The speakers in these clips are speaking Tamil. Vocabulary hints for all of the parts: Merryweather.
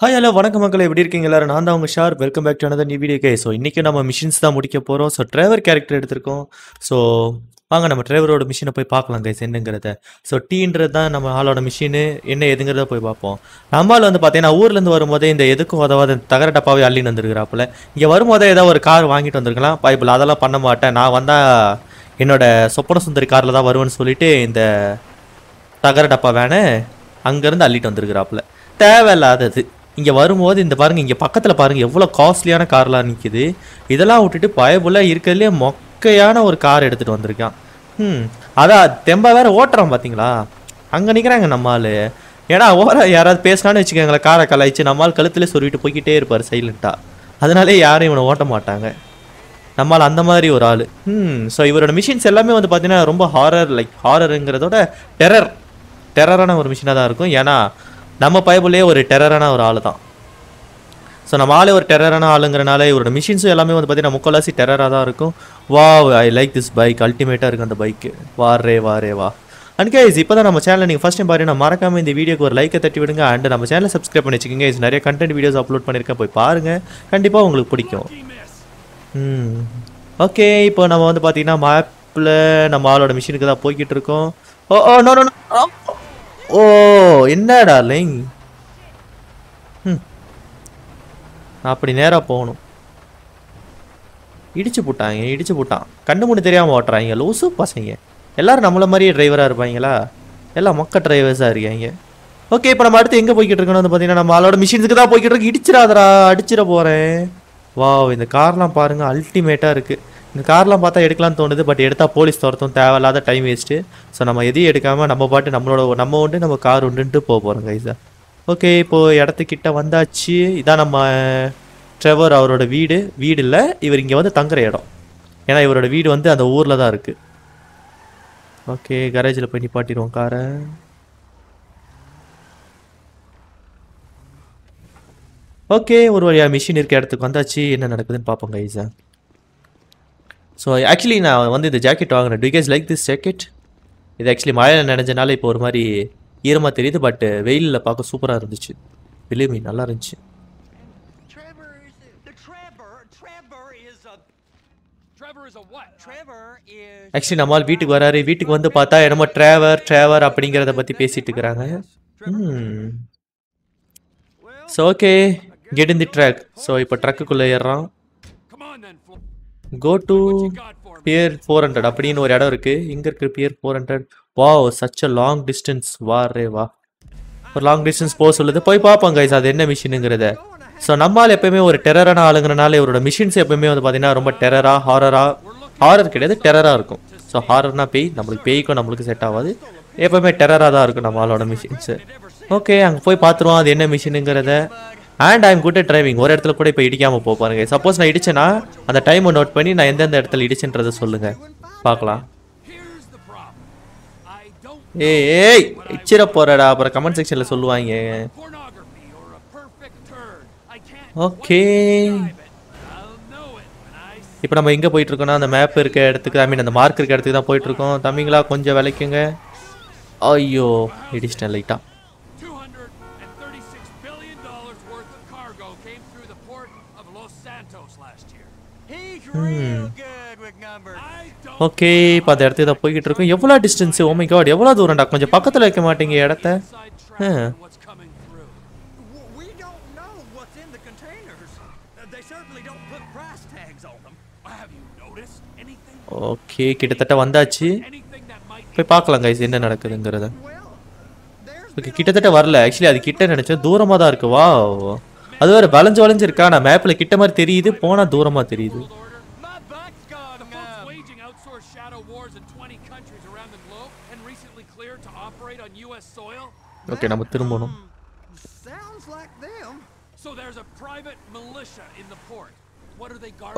Hi, hello, welcome back to another new video guys. So, today we are missions da mudikka porom. So, driver character eduthirkom. So, vaanga nama driver oda mission poi paakalam guys enengiradha. So, T indradha nama haloda mission enna edungiradha poi paapom. Nammal vandu pathina oorla irundhu varumbodhe indha edukku vadavada thagara dappavai alli nandirukkrapla. Inga varumbodhe edha or car vaangittu vandirkalam. Bible adala panna maata na vanda enoda soppana sundari car la da varuvanu sollitte indha thagara dappavana anga irundhu alli nandirukkrapla. Thevaillaadhu இங்க வரும்போது இந்த பாருங்க இங்க பக்கத்துல பாருங்க எவ்வளவு காஸ்ட்லியான கார்ல நிக்குது இதெல்லாம் விட்டுட்டு பயபுல இருக்கறதுலயே மொக்கையான ஒரு கார் எடுத்துட்டு வந்திருக்கான் அத தெம்ப வேற ஓட்டறான் பாத்தீங்களா அங்க நிக்கறாங்க நம்மால ஏடா ஓரா யாராவது பேசனானு வெச்சுக்கங்கள காரை கலைச்சு நம்மால கழுத்துல சொறிட்டு போயிட்டே இருப்பார் சைலண்டா அதனால யாரும் இவனை ஓட்ட மாட்டாங்க நம்மால அந்த மாதிரி ஒரு ஆளு சோ இவரோட மிஷின்ஸ் எல்லாமே வந்து பாத்தீனா ரொம்ப ஹாரர் லைக் ஹாரர்ங்கறதோட டெரரான ஒரு மிஷினா தான் இருக்கும் ஏனா நம்ம பைபிளே ஒரு டெரரான ஒரு ஆளு தான் சோ நம்ம ஆளே ஒரு டெரரான ஆளுங்கறனால இவரோட மிஷின்ஸ் எல்லாமே வந்து பாத்தீனா முக்கலாசி டெரரா தான் இருக்கும் wow I like this bike அல்டிமேட்டா இருக்கு அந்த பைக் வாரே வா and guys இப்போதான் நம்ம சேனலை நீங்க first time பாருனா மறக்காம இந்த வீடியோக்கு ஒரு லைக் தட்டி விடுங்க and நம்ம சேனலை subscribe பண்ணி வெச்சுங்க guys நிறைய content videos upload பண்ணிருக்கேன் போய் பாருங்க கண்டிப்பா உங்களுக்கு பிடிக்கும் ஓகே இப்போ நம்ம வந்து பாத்தீனா மேப்ல நம்ம ஆளோட மிஷினுக்கு தான் போயிட்டு இருக்கோம் oh no Oh, inna darling. அப்படி நேரா போணும். இடிச்சு போட்டாங்க. கண்ணு மூணு தெரியாம ஓட்டறாங்க லூசு பசங்க. எல்லாரும் நம்மள மாதிரி டிரைவரா இருப்பாங்களா? எல்லாம் மொக்க டிரைவர்ஸா இருக்காங்க. ஓகே, இப்போ நம்ம அடுத்து எங்க போயிட்டு இருக்கோம்னு வந்து பாத்தீங்கன்னா நம்ம ஆளோட மிஷின்ஸ்க்கு தான் போயிட்டு இருக்கோம். இடிச்சறாதடா, அடிச்சிர போறேன். வாவ், இந்த கார்லாம் பாருங்க அல்டிமேட்டா இருக்கு. இந்த கார்லாம் பார்த்தா எடுக்கலாம்னு தோணுது பட் எடுத்தா போலீஸ் தரதும் தேவையில்லாத டைம் வேஸ்ட் சோ நம்ம எதையும் எடுக்காம நம்ம பாட்டு நம்ம உண்டு நம்ம கார் உண்டுன்னு போறோம் गाइस ஓகே இப்போ இடத்துக்கிட்ட வந்தாச்சு இதான் நம்ம ட்ரெவர் அவரோட வீடு இல்ல இவர் இங்க வந்து தங்குற இடம் ஏனா இவரோட வீடு வந்து அந்த ஊர்ல தான் இருக்கு ஓகே garageல போய் நிப்பாட்டிடுவோம் காரை ஓகே ஒரு வழியா மெஷின் இருக்க இடத்துக்கு வந்தாச்சு என்ன நடக்குதுன்னு பாப்போம் guys So actually na vandu the jacket vaagana do you guys like this jacket It actually maya nenajanaala ipo oru mari eerama theriyudhu but veil la paaka super ah irundhuchu believe me nalla irundhuchu Trevor is a what Trevor is actually namal veetukku varaaru veetukku vandu paatha enamo Trevor apdingiradha patti pesittukkranga So okay get in the truck so ipo truck kulla yerran Go to Pier 400. அப்படின ஒரு இடம் இருக்கு. இங்க இருக்கு Pier 400. Wow, such a long distance. வாரேவா. ஒரு long distance போ சொல்லுது. போய் பாப்போம் गाइस அது என்ன மிஷின்ங்கறத. சோ நம்மால எப்பவுமே ஒரு டெரரான ஆளுங்கறனால இவரோட மிஷின்ஸ் எப்பவுமே வந்து பாத்தீனா ரொம்ப டெரரா, ஹாரர் கிடையாது, டெரரா இருக்கும். சோ ஹாரர்னா பேய், நமக்கு பேய்க்கு நமக்கு செட் ஆகாது. எப்பவுமே டெரரா தான் இருக்கும் நம்மளோட மிஷின்ஸ். ஓகே, அங்க போய் பாத்துறோம் அது என்ன மிஷின்ங்கறத. And I'm good at driving. ஒரு இடத்துல கூட இப்ப இடிக்காம போ பாருங்க. Suppose நான் இடிச்சேனா அந்த டைமை நோட் பண்ணி நான் எந்த இடத்துல இடிச்சேன்றதை சொல்லுங்க. பார்க்கலாம். ஏய், இச்சிர போறடா. அப்புறம் கமெண்ட் செக்ஷன்ல சொல்லுவாங்க. ஓகே. இப்போ நம்ம எங்க போயிட்டு இருக்கோம்னா அந்த மேப் இருக்க இடத்துக்கு I mean அந்த மார்க் இருக்க இடத்துக்கு தான் போயிட்டு இருக்கோம். தம்பிங்களா கொஞ்சம் விலக்குங்க. ஐயோ, இடிச்சேன் லைட்டா. ஓகே இப்ப அந்த இடத்துல போய்கிட்டு இருக்கோம் எவ்வளவு டிஸ்டன்ஸ் ஓ மை காட் எவ்வளவு தூரம்டா கொஞ்சம் பக்கத்துல வைக்க மாட்டீங்க இடத்தை ஓகே கிட்டத்தட்ட வந்தாச்சு போய் பார்க்கலாம் गाइस என்ன நடக்குதுங்கறத ஓகே கிட்டத்தட்ட வரல एक्चुअली அது கிட்ட நினைச்ச தூரமா தான் இருக்கு வாவ் அது வேற வளைஞ்சு இருக்கா நான் மேப்ல கிட்ட மாதிரி தெரியுது போனா தூரமா தெரியுது ஓகே நம்ம திரும்பணும்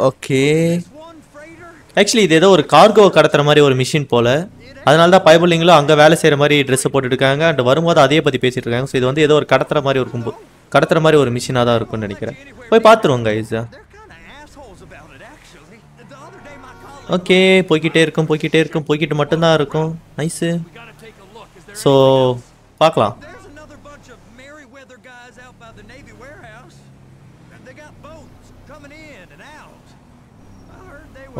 ஓகே एक्चुअली இது ஏதோ ஒரு கார்கோ கடத்துற மாதிரி ஒரு மிஷின் போல அதனால தான் பைபிளிங்ல அங்க வேலை செய்யற மாதிரி Dress போட்டுட்டு இருக்காங்க and வரும்போது அதே பத்தி பேசிட்டு இருக்காங்க சோ இது வந்து ஏதோ ஒரு கடத்துற மாதிரி ஒரு கும்பு கடத்துற மாதிரி ஒரு மிஷினா தான் இருக்கும்னு நினைக்கிறேன் போய் பாத்துறோம் गाइस ஓகே போய்க்கிட்டே இருக்கும் மட்டும் தான் இருக்கும் நைஸ் சோ பார்க்கலாம் guys out by the Navy warehouse. They got boats coming in and out.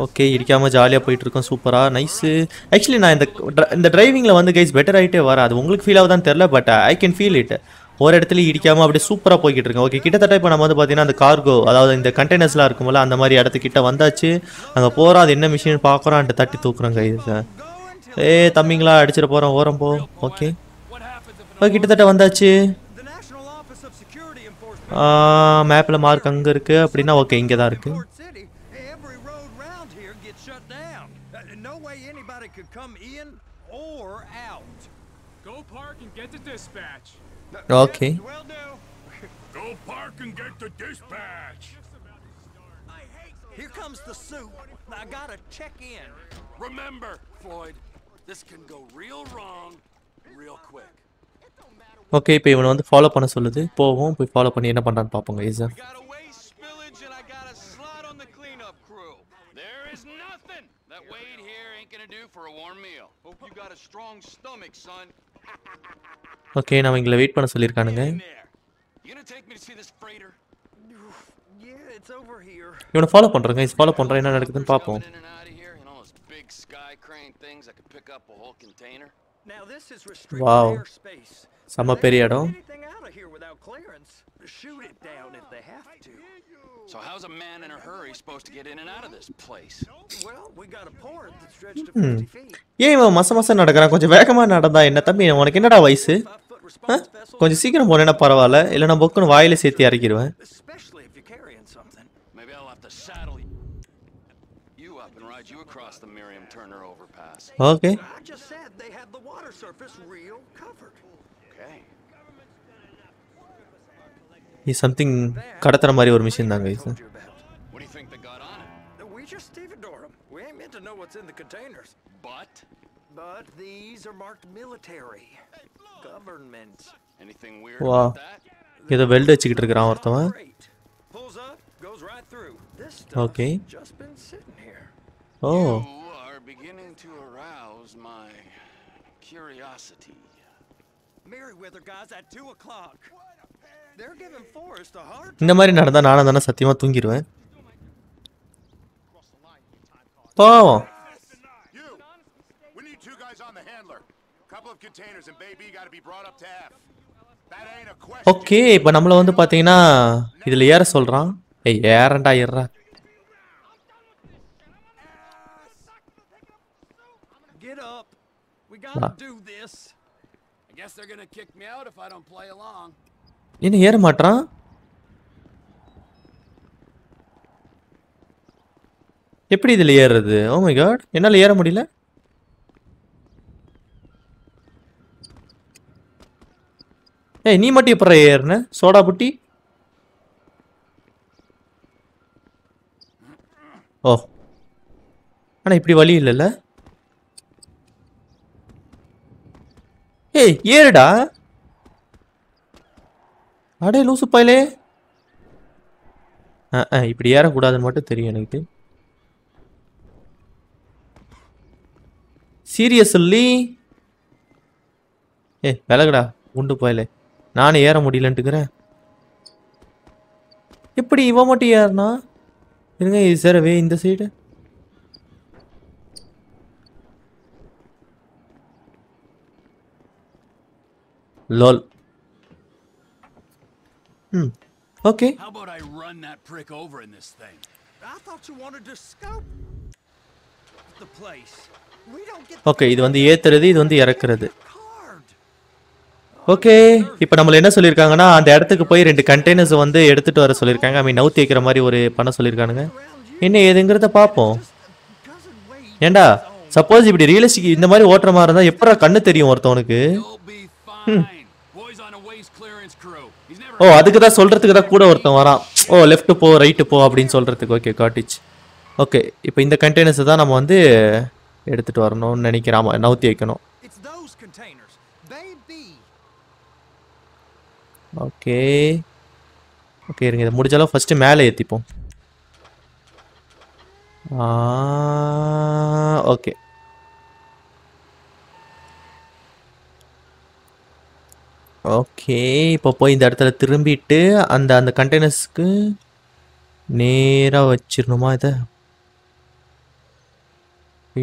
Okay, irikama jolly ah poitu irukum super ah nice. Actually na in the driving la vandu guys better aite vara adu ungalku feel avudhan therilla but I can feel it. ஒரு இடத்துல இடிக்காம அப்படியே சூப்பரா போயிட்டு இருக்கோம். ஓகே கிட்டத்தட்ட இப்ப நம்ம வந்து பாத்தீனா அந்த கார்கோ அதாவது இந்த கண்டெய்னர்ஸ்லாம் இருக்கும்ல அந்த மாதிரி இடத்து கிட்ட வந்தாச்சு. அங்க போறோம் அது என்ன மிஷின் பார்க்கறோம் அந்த தட்டி தூக்குறோம் गाइस. ஏய் தம்பிங்களா அடிச்சிர போறோம் ஓரம் போ. ஓகே. ஓகே கிட்டத்தட்ட வந்தாச்சு. மேப்ல மார்க் அங்க இருக்கு அப்படினா ஓகே இங்க தான் இருக்கு. Okay. Go park and get the dispatch. Here comes the suit. I gotta check in. Remember, Floyd, this can go real wrong, real quick. Okay, pay one வந்து follow பண்ண சொல்லுது. போவோம் போய் follow பண்ணி என்ன பண்றான்னு பாப்போம் guys. I got a waste spillage and I got a slot on the cleanup crew. There is nothing that Wade here ain't gonna do for a warm meal. Hope you got a strong stomach, son. Okay, now we wait பண்ண சொல்லிருக்கானுங்க. இவனை ஃபாலோ பண்றேன் गाइस, ஃபாலோ பண்றேன் என்ன நடக்குதுன்னு பாப்போம். வாவ். சம பெரிய இடம். So how's a man in a hurry supposed to get in and out of this place? Well, we got a port that stretched to 50 feet. Yeah, man, masa nadakran konjam vegama nadanda enna thambi unakku enna da vaisu? Ha? Konjam seekiram ponena paravalla illa na bokkun vaayile sethi arikiruven. Especially if you carry in something. Maybe I'll have to saddle you up and ride you across the Miriam Turner overpass. Okay. I just said they had the water surface real covered. Okay. Is something கடத்துற மாதிரி ஒரு மிஷின் தான் guys. What do you think they got on it? We just stevedored them. We ain't meant to know what's in the containers. But these are marked military. Government. Anything weird about that? இத வெல்ட் அடிச்சிட்டு இருக்கான் ஒருத்தன். Pulls up, goes right through. This stuff okay. Just been sitting here. Oh. You are beginning to arouse my curiosity. Merryweather guys at 2 o'clock. இந்த மாதிரி நடந்தா நானா தான சத்தியமா தூங்கிடுவேன். பாவம். ஓகே, இப்ப நம்மள வந்து பாத்தீங்கன்னா இதுல ஏற சொல்றான். ஏய் ஏறண்டா ஏறடா. என்ன ஏற மாட்டறான்? எப்படி இதுல ஏறுறது? ஓ மை காட், என்னால ஏற முடியல. ஏய் நீ மட்டும் எப்பற ஏறுன? சோடா புட்டி. ஓ. ஆனா இப்படி வலி இல்லல. ஏய் ஏறுடா. அடே லூசு பையலே. இப்படி ஏற கூடாதுன்னு மட்டும் தெரியும் எனக்கு. சீரியஸ்லி? ஏய் விலகுடா உண்டு பையலே. நானே ஏற முடியலன்னுக்குறேன். எப்படி இவன் மட்டும் ஏறனா? இருங்க இது சரவே இந்த side. Lol. Okay. How about I run that prick over in this thing? I thought you wanted to scope the place. We don't get okay, இது வந்து ஏத்துறது இது வந்து இறக்குறது. ஓகே, இப்போ நம்ம என்ன சொல்லிருக்காங்கன்னா அந்த இடத்துக்கு போய் ரெண்டு கண்டெய்னர்ஸ் வந்து எடுத்துட்டு வர சொல்லிருக்காங்க. ஐ மீன் நவுத் ஏக்குற மாதிரி ஒரு பண்ண சொல்லிருக்கானுங்க. என்ன ஏதுங்கறத பாப்போம். ஏண்டா சப்போஸ் இப்படி ரியலிஸ்டிக் இந்த மாதிரி ஓட்டற மாதிரி இருந்தா எப்பற கண்ணு தெரியும் ஒருத்தனுக்கு. ஓ அதுக்கு தான் சொல்றதுக்கு தான் கூட ஒருத்தன் வரான். ஓ லெஃப்ட் போ ரைட் போ அப்படினு சொல்றதுக்கு. ஓகே காட்டிச். ஓகே இப்போ இந்த கண்டெய்னர்ஸ் தான் நம்ம வந்து எடுத்துட்டு வரணும்னு நினைக்கிறோம். நவுத்தி வைக்கணும். ஓகே ஓகே இருங்க இத முடிஞ்ச அளவு ஃபர்ஸ்ட் மேலே ஏத்திப்போம். ஓகே Okay, இப்போ போய் இந்த இடத்துல திரும்பிட்டு அந்த அந்த கண்டெய்னர்ஸ்க்கு நேரா வச்சிரணுமா இத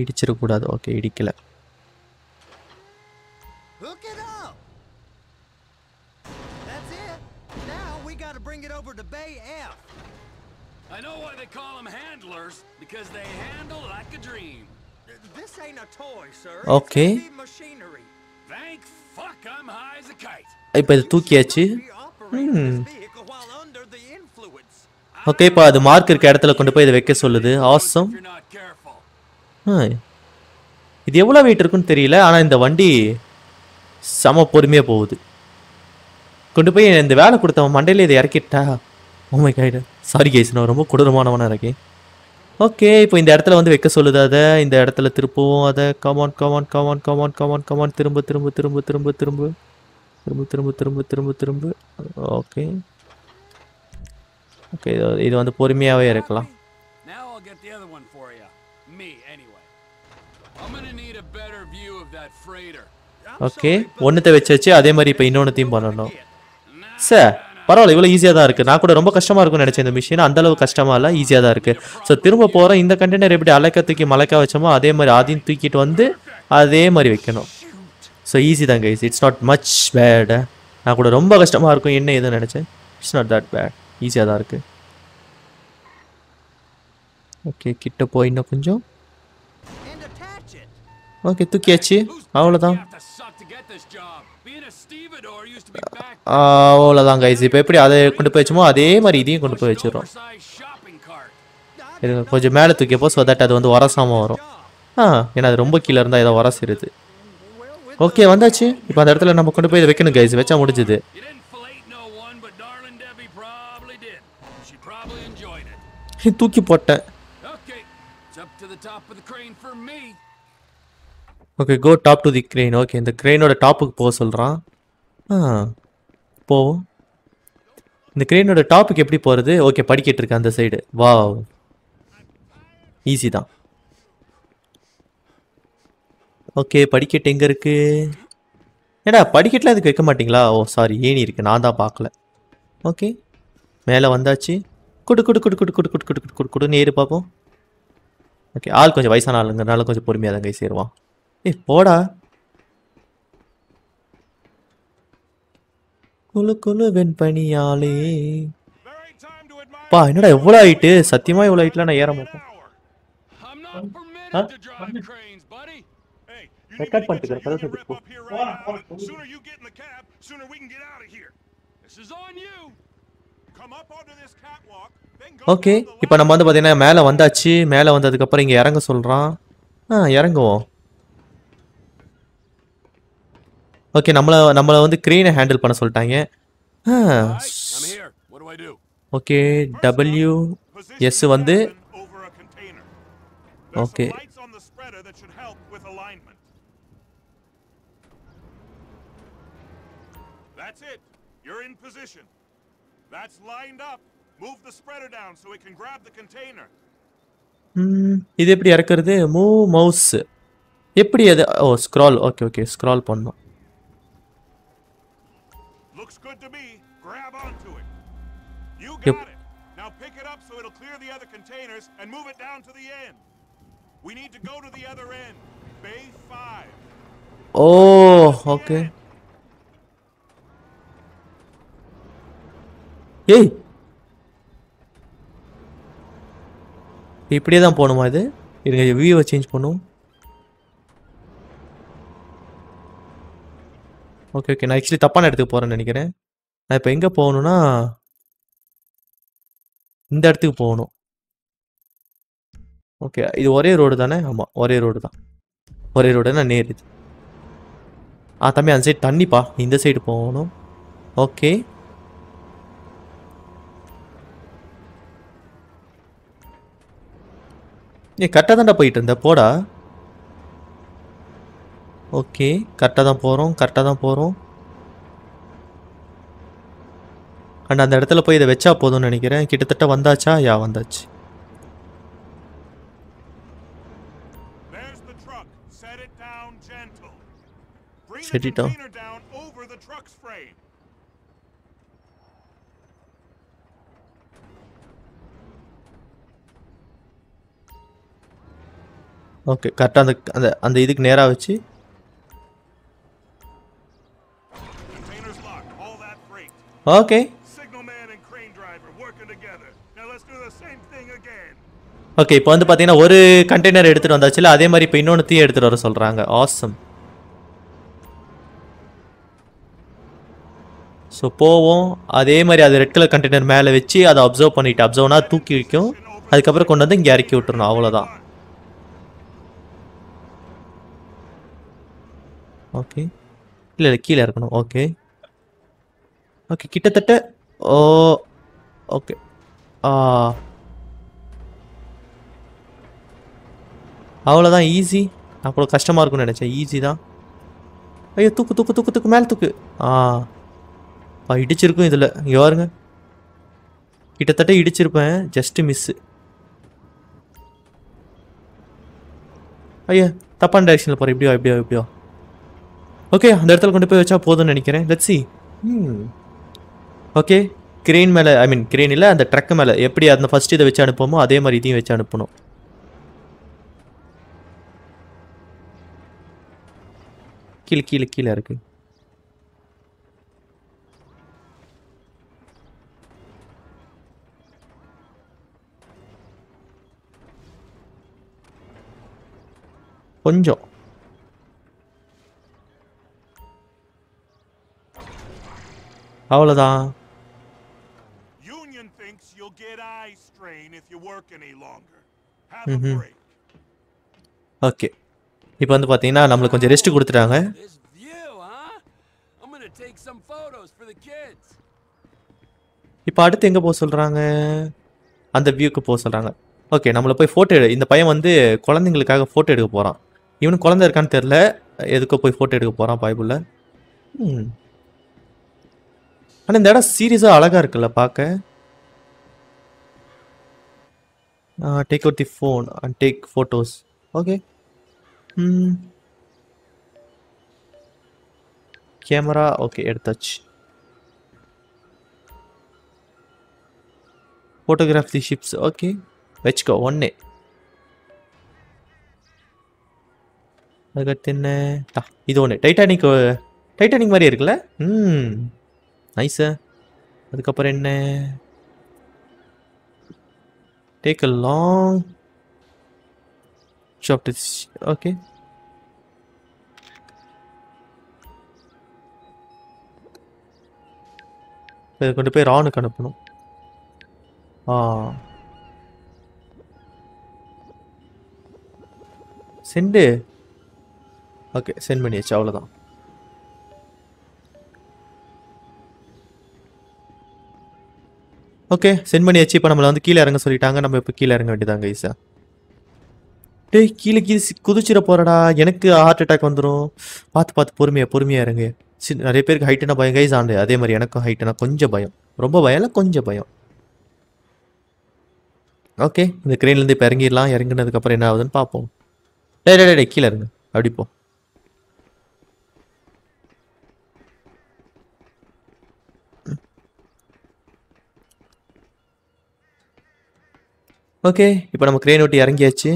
இடிச்சிர கூடாது ஓகே இடிக்கல Look it up. That's it. Now we got to bring it over to Bay F. I know why they call them handlers because they handle like a dream. This ain't a toy, sir. Okay. Machinery. Thank fuck I'm high as a kite. I bet தூக்கியாச்சு. Okay, இப்போ அது மார்க்கர் இருக்க இடத்துல கொண்டு போய் இத வைக்க சொல்லுது. Awesome. இது எவ்வளவு weight இருக்குன்னு தெரியல. ஆனா இந்த வண்டி சம பொறுமையா போகுது. கொண்டு போய் இந்த வேளை கொடுத்தவன் மண்டையில இத இறக்கிட்டா. Oh my god. Sorry guys, நான் ரொம்ப கொடூரமானவனா இருக்கேன். Okay, இப்போ இந்த இடத்துல வந்து வைக்க சொல்லுது அத இந்த இடத்துல திருப்புவோம் அத come on திரும்ப ஓகே ஓகே இது வந்து பொறுமையாவே இருக்கலாம் Now I'll get the other one for you. Me anyway. I'm going to need a better view of that freighter. Okay, ஒண்ணே வெச்சேச்சு அதே மாதிரி இப்போ இன்னொண்ணேயும் பண்ணனும். சார் பரவாயில்லை இவ்வளவு ஈஸியா தான் இருக்கு நான் கூட ரொம்ப கஷ்டமா இருக்கும்னு நினைச்சேன் இந்த மிஷின் அந்த அளவு கஷ்டமா இல்ல ஈஸியா தான் இருக்கு சோ திரும்ப போற இந்த கண்டெய்னர் எப்படி அலைக்க தூக்கி மலைக்க வச்சோமோ அதே மாதிரி ஆதின் தூக்கிட்டு வந்து அதே மாதிரி வைக்கணும் சோ ஈஸி தான் guys it's not much bad நான் கூட ரொம்ப கஷ்டமா இருக்கும் என்ன ஏதோ நினைச்சேன் இட்ஸ் நாட் தட் பேட் ஈஸியா தான் இருக்கு ஓகே கிட்ட போய் இன்னும் கொஞ்சம் ஓகே தூக்கியாச்சு அவ்வளவுதான் அவ்வளவுதான் गाइस இப்போ எப்படி அதை கொண்டு போய் வச்சோமோ அதே மாதிரி இதையும் கொண்டு போய் வச்சிரோம் இது கொஞ்சம் மேல தூக்கி போ so that அது வந்து வரசாம வரும் ஏன்னா அது ரொம்ப கீழ இருந்தா ஏதோ வரசிருது ஓகே வந்தாச்சு இப்போ அந்த இடத்துல நம்ம கொண்டு போய் இத வைக்கணும் गाइस வெச்சா முடிஞ்சது ஹே தூக்கி போட்டேன் okay go top to the crane okay இந்த கிரேனோட டாப்புக்கு போக சொல்றான் போ இந்த கிரேனோட டாப்புக்கு எப்படி போறது ஓகே படிக்கிட்டு இருக்க அந்த சைடு வாவ் ஈஸி தான் ஓகே படிக்கட்டு எங்க இருக்கு ஏடா படிக்கட்டலாம் இதுக்கு வைக்க மாட்டீங்களா ஓ சாரி ஏணி இருக்கு நான் தான் பார்க்கல ஓகே மேலே வந்தாச்சு குடு குடு குடு குடு குடு குடு குடு குடு குடு நேரு பார்ப்போம் ஓகே ஆள் கொஞ்சம் வயசான ஆளுங்கிறனால கொஞ்சம் பொறுமையாக தான் கை சேருவான் ஏய் போடா குளு குளு வெண்பனியாலே பா என்னடா எவ்வளவு ஹைட் சத்தியமா எவ்வளவு ஹைட்ல நான் ஏற மாட்டேன் ரெக்கார்ட் பண்ணிட்டு கரெக்டா செட் போ sooner you get in the cab sooner we can get out of here this is on you come up onto this catwalk then go okay இப்போ நம்ம வந்து பாத்தீனா மேலே வந்தாச்சு மேலே வந்ததுக்கு அப்புறம் இங்க இறங்க சொல்றான் இறங்குவோம் ஓகே நம்மள வந்து கிரேனை ஹேண்டில் பண்ண சொல்லிட்டாங்க ஓகே W S வந்து okay That's it. You're in position. That's lined up. Move the spreader down so we can grab the container. இது எப்படி இறக்குறது மூவ் மவுஸ் எப்படி அது oh scroll okay okay scroll பண்ணனும் Good to me. Grab onto it. You got it. Now pick it up so it'll clear the other containers and move it down to the end. We need to go to the other end. Bay 5. Oh, okay. Hey. இப்படியே தான் போணுமா இது? இருங்க வியூவை சேஞ்ச் பண்ணுவோம். ஓகே ஓகே நான் एक्चुअली தப்பான இடத்துக்கு போறேன்னு நினைக்கிறேன் நான் இப்போ எங்க போணும்னா இந்த இடத்துக்கு போணும் ஓகே இது ஒரே ரோட் தானே ஆமா ஒரே ரோட் தான் ஒரே ரோட்னா நேர் இது தம்பி அந்த சைடு தண்ணி பா இந்த சைடு போணும் ஓகே நீ கரெக்டா தான்டா போயிட்டு இருந்த போடா ஓகே கரெக்டாக தான் போகிறோம் அண்ட் அந்த இடத்துல போய் இதை வச்சா போதும்னு நினைக்கிறேன் கிட்டத்தட்ட வந்தாச்சா யா வந்தாச்சு செட்டிட்டோம் Okay, cut on the idik nera vichi. Container's locked, all that freight. Okay. Signalman and crane driver working together. Now let's do the same thing again. Okay, இப்போ வந்து பாத்தீங்கன்னா ஒரு கண்டெய்னர் எடுத்துட்டு வந்தாச்சுல அதே மாதிரி இப்போ இன்னொரு தீ எடுத்துட்டு வர சொல்றாங்க. Awesome. So போவோம் அதே மாதிரி அது ரெட் கலர் கண்டெய்னர் மேலே வெச்சி அதை அப்சர்வ் பண்ணிட்டு அப்சர்வ்னா தூக்கி வைக்கும் அதுக்கு அப்புறம் கொண்டு வந்து இங்க இறக்கி விட்டுறணும் அவ்வளவுதான் ஓகே இல்ல கீழ இறக்கணும் ஓகே ஓகே கிட்டத்தட்ட ஓ ஓகே அவ்வளவுதான் ஈஸி அப்புறம் கஷ்டமா இருக்கும்னு நினைச்சேன் ஈஸி தான் ஐயோ தூக்கு தூக்கு தூக்கு தூக்கு மேல தூக்கு இடிச்சிருக்கும் இதுல இங்க பாருங்க கிட்டத்தட்ட இடிச்சிருப்பேன் ஜஸ்ட் மிஸ் ஐயா தப்பான டைரக்ஷன்ல போற இப்படியா இப்படியா இப்படியா ஓகே அந்த இடத்துல கொண்டு போய் வச்சா போதும்னு நினைக்கிறேன் லெட்ஸ் see ஓகே கிரேன் மேல ஐ மீன் கிரேன் இல்ல அந்த ட்ரக் மேல எப்படி அந்த ஃபர்ஸ்ட் இத வெச்சு அனுப்புவோமோ அதே மாதிரி இதையும் வெச்சு அனுப்பணும் கீழ கீழ கீழ இருக்கு கொஞ்சம் அவ்வளவுதான் union thinks you'll get eye strain if you work any longer. Have a break. Okay. இப்போ வந்து பாத்தீங்கன்னா நமக்கு கொஞ்சம் ரெஸ்ட் கொடுத்துட்டாங்க. I'm going to take some photos for the kids. இப்போ அடுத்து எங்க போக சொல்றாங்க? அந்த வியூக்கு போக சொல்றாங்க. ஓகே நம்மள போய் போட்டோ எடு இந்த பையன் வந்து குழந்தைகளுக்காக போட்டோ எடுக்க போறான். இவனுக்கு குழந்தை இருக்கான்னு தெரியல எதுக்கு போய் போட்டோ எடுக்க போறான் பைபிள்ல ஆனா இந்த இடம் சீரியஸா அழகா இருக்குல்ல பார்க்க take out the phone and take photos okay camera okay எடுத்தாச்சு போட்டோகிராஃப் தி ஷிப்ஸ் ஓகே வெச்சுக்கோ ஒன்னே அகத்தின இது ஒண்ணு டைட்டானிக் டைட்டானிக் மாதிரி இருக்குல்ல நைஸ் அதுக்கு அப்புறம் என்ன take a long shot okay இத கொண்டு போய் ராணுக்கு அனுப்பணும் செண்டு ஓகே சென்ட் பண்ணியாச்சு அவ்வளோதான் ஓகே சென்ட் பண்ணியாச்சு இப்போ நம்மளை வந்து கீழே இறங்க சொல்லிட்டாங்க நம்ம இப்போ கீழே இறங்க வேண்டியதாங்க ஈஸா டேய் கீழே கீழே குதிச்சிட போறடா எனக்கு ஹார்ட் அட்டாக் வந்துடும் பார்த்து பார்த்து பொறுமையாக பொறுமையாக இறங்க நிறைய பேருக்கு ஹைட்டுனா பயம் கைஸ் ஆண்டு அதே மாதிரி எனக்கும் ஹைட்டுனா கொஞ்சம் பயம் ரொம்ப பயம் இல்லை கொஞ்சம் பயம் ஓகே இந்த கிரெயின்லேருந்து இப்போ இறங்கிடலாம் இறங்கினதுக்கப்புறம் என்ன ஆகுதுன்னு பார்ப்போம் டே டே டே கீழே இருங்க அப்படி போ ஓகே இப்போ நம்ம கிரெயின் ஓட்டி இறங்கியாச்சு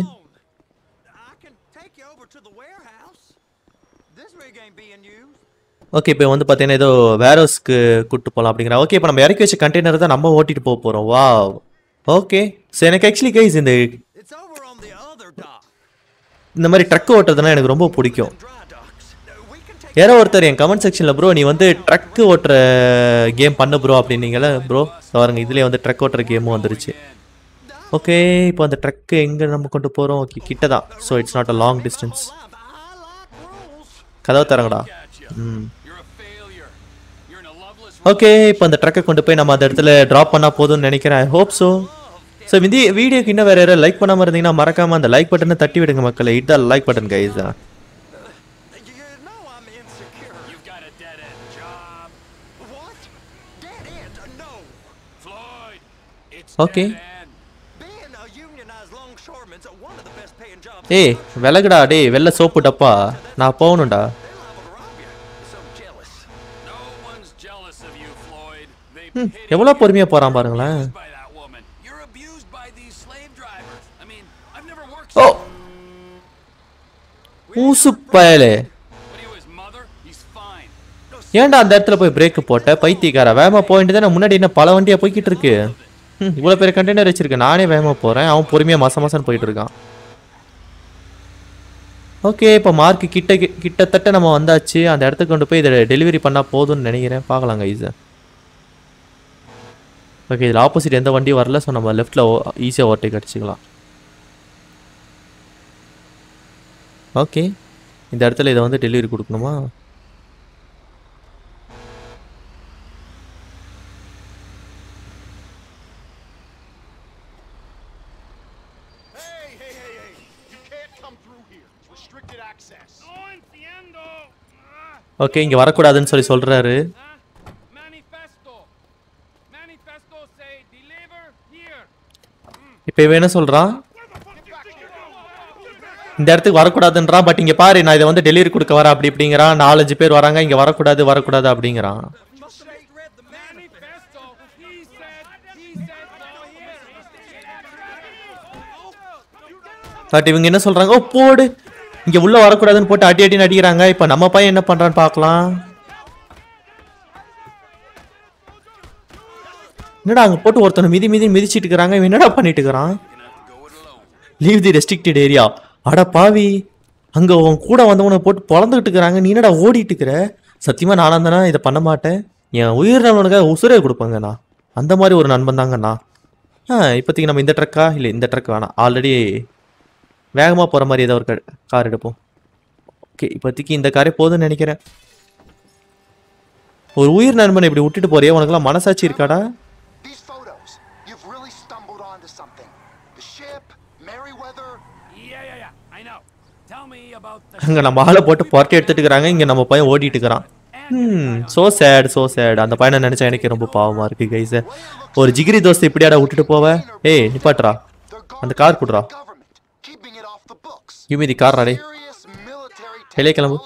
ஓகே இப்போ வந்து பார்த்தீங்கன்னா ஏதோ வேர்ஹவுஸ்க்கு கூட்டு போகலாம் அப்படிங்கிற ஓகே இப்போ நம்ம இறக்கி வச்ச கண்டெய்னர் தான் நம்ம ஓட்டிட்டு போக போகிறோம் வா ஓகே ஸோ எனக்கு ஆக்சுவலி கைஸ் இந்த மாதிரி ட்ரக் ஓட்டுறதுனா எனக்கு ரொம்ப பிடிக்கும் யாரோ ஒருத்தர் என் கமெண்ட் செக்ஷனில் ப்ரோ நீ வந்து ட்ரக் ஓட்டுற கேம் பண்ணு ப்ரோ அப்படின்னீங்களே ப்ரோ பாருங்க இதுலேயே வந்து ட்ரக் ஓட்டுற கேமும் வந்துருச்சு ஓகே இப்போ அந்த ட்ரக்கு எங்கே நம்ம கொண்டு போகிறோம் ஓகே கிட்ட தான் so it's not a long distance கதவை தரங்கடா ஓகே இப்போ அந்த ட்ரக்கை கொண்டு போய் நம்ம அந்த இடத்துல ட்ராப் பண்ணால் போதும்னு நினைக்கிறேன் ஐ ஹோப் ஸோ ஸோ இந்த வீடியோக்கு இன்னும் வேறு யாராவது லைக் பண்ணாமல் இருந்தீங்கன்னா மறக்காமல் அந்த லைக் பட்டனை தட்டி விடுங்க மக்களை இட் தான் லைக் பட்டன் கைஸ் தான் ஓகே ஏய் விலகுடா டே வெள்ள சோப்பு டப்பா நான் போகணும்டா எவ்வளோ பொறுமையாக போகிறான் பாருங்களேன் ஓ ஊசுப்பயலே. ஏன்டா அந்த இடத்துல போய் பிரேக் போட்ட பைத்தியக்கார? வேகமா போயிட்டு தான் முன்னாடி என்ன பல வண்டியா போய்கிட்டு இருக்கு. இவ்வளவு பேர் கண்டெய்னர் வச்சிருக்கேன், நானே வேகமா போறேன், அவன் பொறுமையா மாசம் போயிட்டு இருக்கான். ஓகே, இப்போ மார்க் கிட்டத்தட்ட நம்ம வந்தாச்சு. அந்த இடத்துக்கு கொண்டு போய் இதை டெலிவரி பண்ணா போதும்னு நினைக்கிறேன். பார்க்கலாங்க ஈஸியாக. ஓகே, இதில் ஆப்போசிட் எந்த வண்டியும் வரல. ஸோ நம்ம லெஃப்டில் ஈஸியாக ஓவர்டேக் அடிச்சுக்கலாம். ஓகே, இந்த இடத்துல இதை வந்து டெலிவரி கொடுக்கணுமா? ஓகே, இங்கே வரக்கூடாதுன்னு சொல்லி சொல்கிறாரு. இப்போ இவன் என்ன சொல்கிறான்? இந்த இடத்துக்கு வரக்கூடாதுன்றான். பட் இங்கே பாரு, நான் இதை வந்து டெலிவரி கொடுக்க வரேன் அப்படி இப்படிங்கிறான். 4-5 பேர் வராங்க, இங்கே வரக்கூடாது வரக்கூடாது அப்படிங்கிறான். பட் இவங்க என்ன சொல்கிறாங்க? ஓ போடு, இங்கே உள்ளே வரக்கூடாதுன்னு போட்டு அடி அடின்னு அடிக்கிறாங்க. இப்போ நம்ம பையன் என்ன பண்ணுறான்னு பார்க்கலாம். என்னடா அங்கே போட்டு ஒருத்தனை மிதிச்சிட்டு இருக்கிறாங்க. இவன் என்னடா பண்ணிட்டு இருக்கிறான்? Leave the restricted area. அட பாவி, அங்கே உன் கூட வந்தவனை போட்டு பொழந்துக்கிட்டு இருக்கிறாங்க, நீ என்னடா ஓடிட்டு இருக்கிற? சத்தியமாக நானாந்தானா இதை பண்ண மாட்டேன். என் உயிர் நண்பனுக்காக உசுரே கொடுப்பேங்கண்ணா, அந்த மாதிரி ஒரு நண்பன் தாங்கண்ணா. இப்போதைக்கு நம்ம இந்த ட்ரக்கா? இல்லை, இந்த ட்ரக் வேணாம். ஆல்ரெடி வேகமாக போகிற மாதிரி ஏதோ ஒரு கார் எடுப்போம். ஓகே, இப்போதைக்கு இந்த காரே போதும்னு நினைக்கிறேன். ஒரு உயிர் நண்பனை இப்படி விட்டுட்டு போறியே, உனக்குலாம் மனசாட்சி இருக்காடா? அங்கே நம்ம ஆளை போட்டு போர்ட்டை எடுத்துட்டு இருக்கிறாங்க, இங்கே நம்ம பையன் ஓடிட்டு இருக்கிறான். So sad, so sad. அந்த பையனை நினச்சா எனக்கு ரொம்ப பாவமாக இருக்கு கைஸ். ஒரு ஜிகிரி தோஸ்து இப்படியாடா விட்டுட்டு போவ? ஏய் நிப்பாட்டுறா, அந்த கார் கொடுறா. யுமிதி கார் ராடே, ஹெலே கிளம்பு.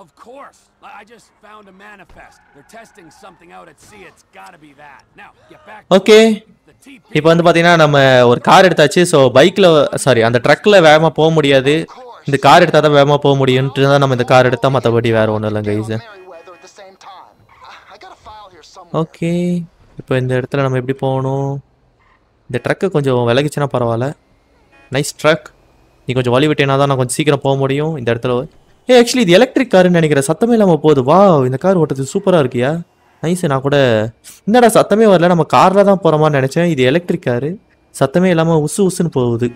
Of course. I just found a manifest. They're testing something out at sea. It's got to be that. Now, get back. Okay. இப்போ வந்து பாத்தீங்கன்னா நம்ம ஒரு கார் எடுத்தாச்சு. சோ பைக்ல அந்த ட்ரக்ல வேகமா போக முடியாது. இந்த கார் எடுத்தா தான் வேகமா போக முடியும்ன்றது தான் நம்ம இந்த கார் எடுத்தா, மத்தபடி வேற ஒண்ணும் இல்ல गाइस. ஓகே, இப்போ இந்த இடத்துல நம்ம எப்படி போகணும்? இந்த ட்ரக் கொஞ்சம் விலகிச்சுனா பரவாயில்ல. நைஸ் ட்ரக், நீ கொஞ்சம் வழி விட்டேனா தான் நான் கொஞ்சம் சீக்கிரம் போக முடியும். இந்த இடத்துல ஆக்சுவலி இது எலக்ட்ரிக் காருன்னு நினைக்கிறேன். சத்தமே இல்லாமல் போகுது. வா, இந்த கார் ஓட்டுறது சூப்பராக இருக்கியா? நைஸ். நான் கூட என்னடா சத்தமே வரல, நம்ம காரில் தான் போகிறோமான்னு நினச்சேன். இது எலக்ட்ரிக் காரு, சத்தமே இல்லாமல் உசுன்னு போகுது.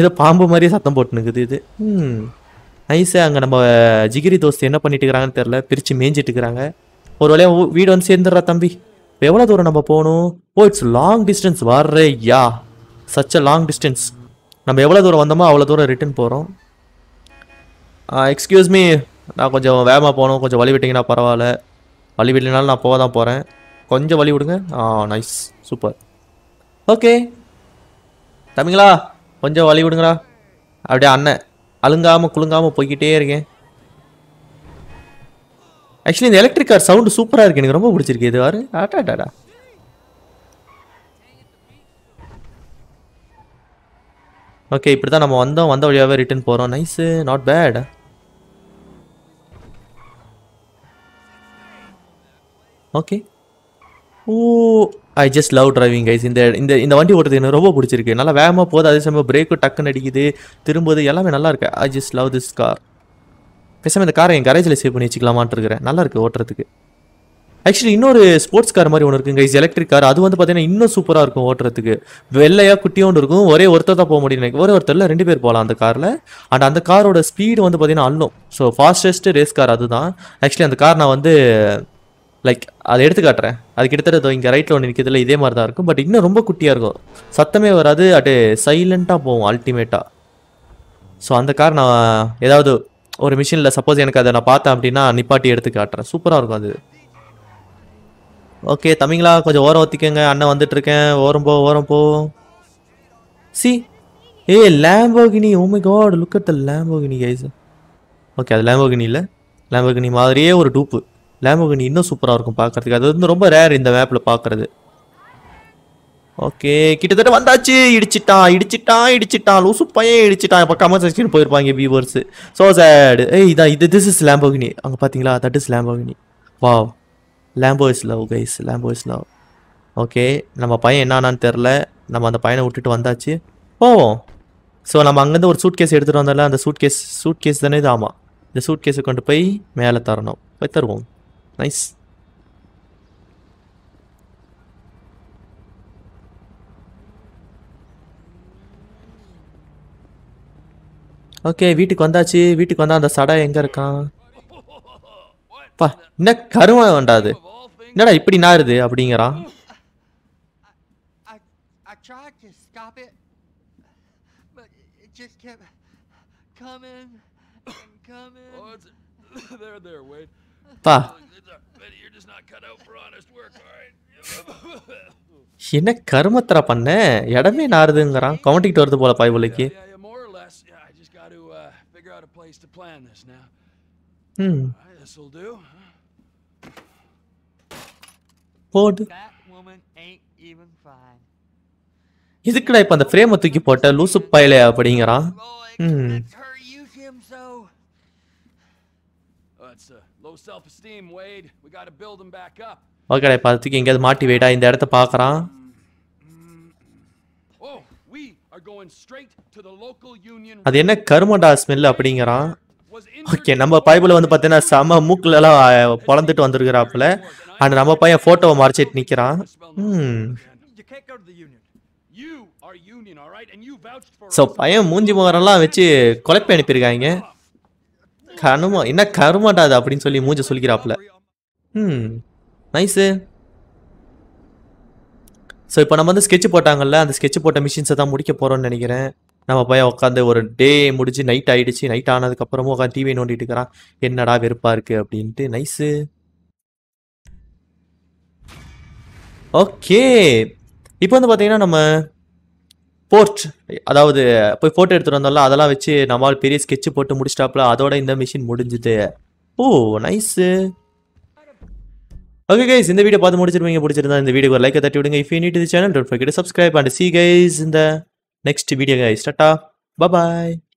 ஏதோ பாம்பு மாதிரியே சத்தம் போட்டுனுக்குது இது. நைஸு. அங்கே நம்ம ஜிகிரி தோஸ்து என்ன பண்ணிட்டு இருக்கிறாங்கன்னு தெரில, பிரித்து மேய்ஞ்சிட்டு இருக்கிறாங்க. ஒரு வேலையா வீடு வந்து சேர்ந்துடுறா தம்பி. இப்போ எவ்வளோ தூரம் நம்ம போகணும்? Oh, it's long distance. வர்றே யா, சச் அ லாங் டிஸ்டன்ஸ். நம்ம எவ்வளோ தூரம் வந்தோமோ அவ்வளோ தூரம் ரிட்டர்ன் போகிறோம். எக்ஸ்கியூஸ் மீ, நான் கொஞ்சம் வேகமாக போகணும், கொஞ்சம் வழி விட்டிங்கன்னா பரவாயில்ல. வழி விடலைனாலும் நான் போக தான் போகிறேன், கொஞ்சம் வழி விடுங்க. Nice, super. ஓகே தம்பிங்களா, கொஞ்சம் வழி விடுங்களா. அப்படியே அண்ணன் அழுங்காமல் குழுங்காமல் போய்கிட்டே இருக்கேன். ஆக்சுவலி இந்த எலக்ட்ரிக் கார் சவுண்டு சூப்பராக இருக்குது, எனக்கு ரொம்ப பிடிச்சிருக்கு. இது வாரு ஆட்டாடாடா. ஓகே, இப்படி தான் நம்ம வந்தோம், வந்த வழியாகவே ரிட்டர்ன் போகிறோம். Nice, not bad. Okay. Oh, I just love driving guys. இந்த வண்டி ஓட்டுறது எனக்கு ரொம்ப பிடிச்சிருக்கு. நல்லா வேகமாக போகுது, அதே சமயம் பிரேக்கும் டக்குன்னு அடிக்குது, திரும்புது, எல்லாமே நல்லா இருக்கு. I just love this car. பேசாமல் இந்த காரை என் கரேஜில் சேவ் பண்ணி வச்சுக்கலாமான் இருக்கிறேன், நல்லா இருக்குது ஓட்டுறதுக்கு. ஆக்சுவலி இன்னொரு ஸ்போர்ட்ஸ் கார் மாதிரி ஒன்று இருக்குங்க கைஸ், எலக்ட்ரிக் கார். அது வந்து பார்த்தீங்கன்னா இன்னும் சூப்பராக இருக்கும் ஓட்டுறதுக்கு. வெள்ளையாக குட்டியோண்டு இருக்கும், ஒரே ஒருத்தர் தான் போக முடியும், ஒரே ஒருத்தரில் 2 பேர் போகலாம் அந்த காரில். அண்ட் அந்த காரோட ஸ்பீடு வந்து பார்த்தீங்கன்னா அல்லும். ஸோ ஃபாஸ்டஸ்ட் ரேஸ் கார் அதுதான். ஆக்சுவலி அந்த கார் நான் வந்து லைக் அதை எடுத்து காட்டுறேன். அது கிட்டத்தட்ட இங்கே ரைட்டில் ஒன்று நிற்கிறதுல இதே மாதிரி தான் இருக்கும். பட் இன்னும் ரொம்ப குட்டியாக இருக்கும், சத்தமே வராது, அட்டு சைலண்ட்டாக போகும் அல்டிமேட்டாக. ஸோ அந்த கார் நான் ஏதாவது ஒரு மிஷினில் சப்போஸ் எனக்கு அதை நான் பார்த்தேன் அப்படின்னா நிப்பாட்டி எடுத்து காட்டுறேன், சூப்பராக இருக்கும் அது. ஓகே தமிங்களா, கொஞ்சம் ஓரம் ஒத்திக்கங்க, அண்ணன் வந்துட்டுருக்கேன். ஓரம்போ ஓரம்போ. See a Lamborghini. Oh my God, look at the Lamborghini guys. Okay, அது லேம்போகினி இல்லை, லேம்போகினி மாதிரியே ஒரு டூப்பு. லேம்போகினி இன்னும் சூப்பராக இருக்கும் பார்க்குறதுக்கு, அது வந்து ரொம்ப ரேர் இந்த மேப்பில் பார்க்குறது. ஓகே கிட்டத்தட்ட வந்தாச்சு. இடிச்சிட்டான் லூசு பையன் இடிச்சிட்டான். இப்போ கமெண்ட் செக்ஷன் போயிருப்பாங்க வியூவர்ஸ். So sad. ஏய் இதான் இது திஸ் இஸ் லேம்போகினி. அங்கே பார்த்தீங்களா that is Lamborghini. Wow lambo is love guys, lambo is love. Okay நம்ம பையன் என்னான்னு தெரில, நம்ம அந்த பையனை விட்டுட்டு வந்தாச்சு. ஓ ஸோ நம்ம அங்கேருந்து ஒரு சூட் கேஸ் எடுத்துகிட்டு வந்தால அந்த சூட் கேஸ் தானே இது. ஆமாம் இந்த சூட் கேஸை கொண்டு போய் மேலே தரணும், போய் தருவோம். நைஸ். ஓகே வீட்டுக்கு வந்தாச்சு. வீட்டுக்கு வந்தால் அந்த சடை எங்கே இருக்கான் பா, என்ன கருமை வேண்டாது, என்னடா இப்படி நாருது அப்படிங்கிறான். என்ன கருமத்திர பண்ண இடமே நாருதுங்கிறான். கவுண்டிக்கிட்டு வருது போல பாய்வுலைக்கு. போடு இதுக்குடா இப்ப அந்த ஃப்ரேமை தூக்கி போட்ட லூசு பையலே அப்படிங்கிறான். ஓகேடா இப்ப அதை தூக்கி எங்கேயாவது மாட்டி வைடா. இந்த இடத்த பாக்குறான். அது என்ன கருமண்டா ஸ்மெல் அப்படிங்கிறான். ஓகே நம்ம பைபிள் வந்து பார்த்தீங்கன்னா செம மூக்குல எல்லாம் பொழந்துட்டு வந்துருக்கிறாப்புல. ஆனா நம்ம பையன் போட்டோவை மறைச்சிட்டு நிக்கிறான். சோ பையன் மூஞ்சி முகரெல்லாம் வச்சு குழப்பி அனுப்பியிருக்காங்க. கரும என்ன கருமாட்டாது அப்படின்னு சொல்லி மூஞ்ச சொல்லிக்கிறாப்புல. நைஸு. ஸோ இப்போ நம்ம வந்து ஸ்கெட்ச் போட்டாங்கல்ல, அந்த ஸ்கெட்ச் போட்ட மிஷின்ஸை தான் முடிக்க போகிறோம்னு நினைக்கிறேன். நம்ம பையன் உட்காந்து ஒரு டே முடிச்சு நைட் ஆகிடுச்சு. நைட் ஆனதுக்கப்புறமும் உட்காந்து டிவி நோண்டிட்டு இருக்கிறான். என்னடா வெறுப்பாக இருக்குது அப்படின்ட்டு. நைஸு. ஓகே இப்போ வந்து பார்த்தீங்கன்னா நம்ம போர்ட், அதாவது போய் ஃபோட்டோ எடுத்துகிட்டு வந்தோம்ல, அதெல்லாம் வச்சு நம்மளால் பெரிய ஸ்கெட்ச் போட்டு முடிச்சிட்டாப்புல. அதோட இந்த மிஷின் முடிஞ்சுது. Oh nice. Okay guys, இந்த வீடியோ பார்த்து முடிச்சிருப்பீங்க. பிடிச்சிருந்தா இந்த வீடியோக்கு ஒரு லைக் தட்டி விடுங்க. If you need to the channel, don't forget to subscribe and see guys in the next video guys. Tata. Bye bye.